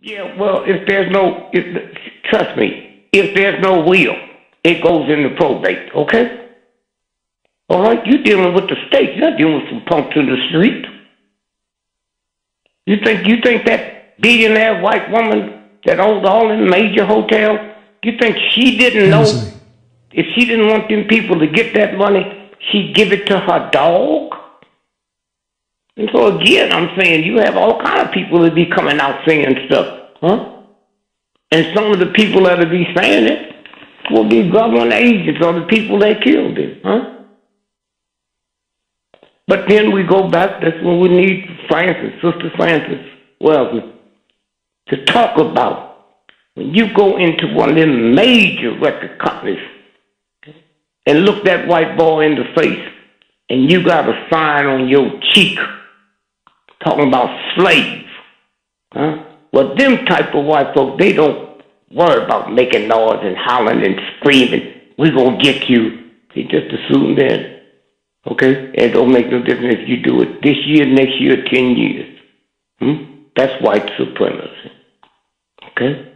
Yeah, well, trust me, if there's no will, it goes into probate, okay? All right, you're dealing with the state. You're not dealing with some punk in the street. You think that billionaire white woman that owns all the major hotels, you think she didn't know if she didn't want them people to get that money, she'd give it to her dog? And so again, I'm saying you have all kind of people that be coming out singing stuff, huh? And some of the people that will be saying it will be government agents or the people that killed him, huh? But then we go back, that's when we need Sister Francis Wellesley, to talk about. When you go into one of them major record companies and look that white boy in the face, and you got a sign on your cheek, talking about slave, huh? Well, them type of white folks, they don't worry about making noise and hollering and screaming. We're going to get you. They just assume that, okay? And don't make no difference if you do it this year, next year, 10 years. That's white supremacy, okay?